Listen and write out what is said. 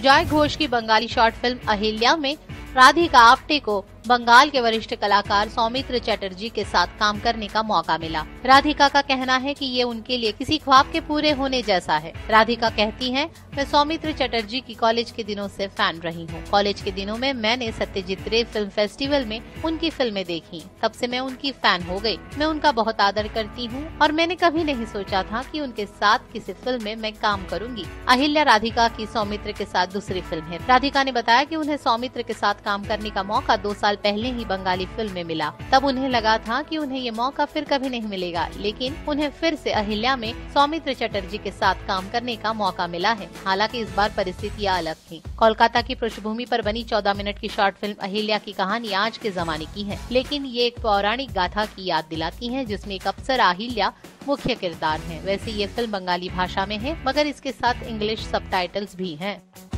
सुजाय घोष की Bengali short film Ahilya में राधिका आप्टे को बंगाल के वरिष्ठ कलाकार सौमित्र चटर्जी के साथ काम करने का मौका मिला। राधिका का कहना है कि ये उनके लिए किसी ख्वाब के पूरे होने जैसा है। राधिका कहती हैं, मैं सौमित्र चटर्जी की कॉलेज के दिनों से फैन रही हूँ। कॉलेज के दिनों में मैंने सत्यजीत रेव फिल्म फेस्टिवल में उनकी फिल्में देखी, तब से मैं उनकी फैन हो गई। मैं उनका बहुत आदर करती हूँ और मैंने कभी नहीं सोचा था कि उनके साथ किसी फिल्म में मैं काम करूँगी। अहिल्या राधिका की सौमित्र के साथ दूसरी फिल्म है। राधिका ने बताया कि उन्हें सौमित्र के साथ काम करने का मौका 2 साल पहले ही बंगाली फिल्म में मिला। तब उन्हें लगा था कि उन्हें ये मौका फिर कभी नहीं मिलेगा, लेकिन उन्हें फिर से अहिल्या में सौमित्र चटर्जी के साथ काम करने का मौका मिला है। हालांकि इस बार परिस्थितियां अलग थीं। कोलकाता की पृष्ठभूमि पर बनी 14 मिनट की शॉर्ट फिल्म अहिल्या की कहानी आज के जमाने की है, लेकिन ये एक पौराणिक गाथा की याद दिलाती है जिसमें एक अप्सरा अहिल्या मुख्य किरदार है। वैसे ये फिल्म बंगाली भाषा में है, मगर इसके साथ इंग्लिश सबटाइटल्स भी है।